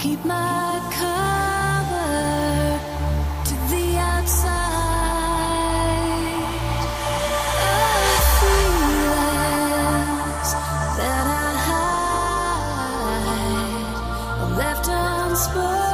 keep my cover to the outside. I realize that I hide, left unspoken.